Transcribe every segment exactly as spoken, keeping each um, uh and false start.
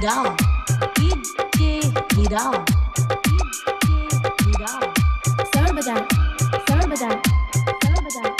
गिराओ DJ गिराओ DJ गिराओ सर बजाओ सर बजाओ सर बजाओ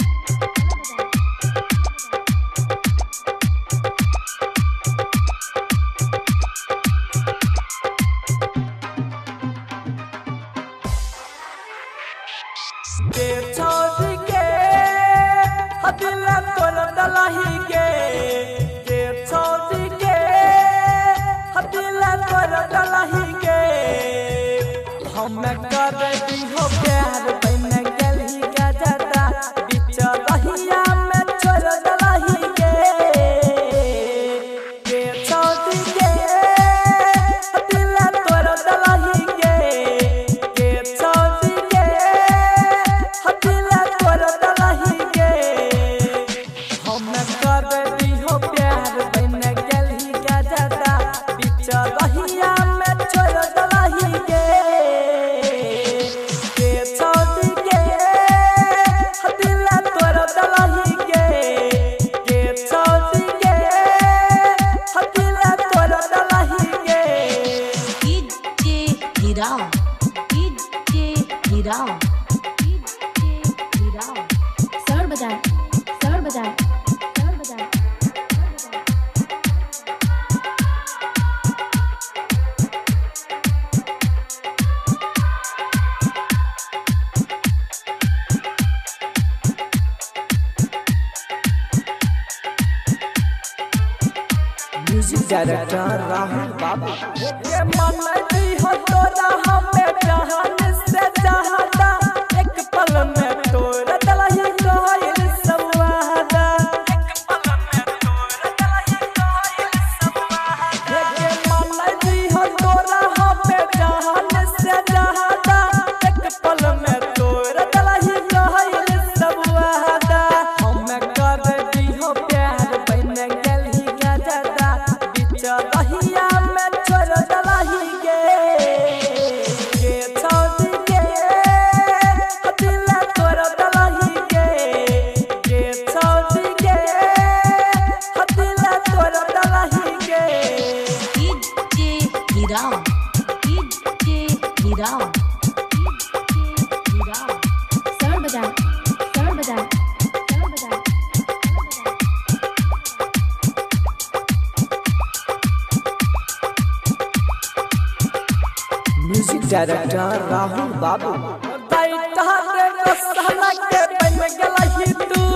डायरेक्टर राहुल बाबू ये माना दी हो तो रहा मैं जहान से चाहता एक पल में तोरा दलाही कोयल संवादा एक पल में तोरा दलाही कोयल संवादा ये माना दी हो तो रहा मैं जहान से चाहता एक पल में तोरा दलाही कोयल संवादा हम कर दी हो प्यार बन गई गजदा दहिया में छोड़ दलाही के के छोड़ के हथिला छोड़ दलाही के के छोड़ के हथिला छोड़ दलाही के डीजे गिराओ डीजे गिराओ सर बजाओ सर बजाओ डायरेक्टर राहुल बाबू के बन गया हिंदू।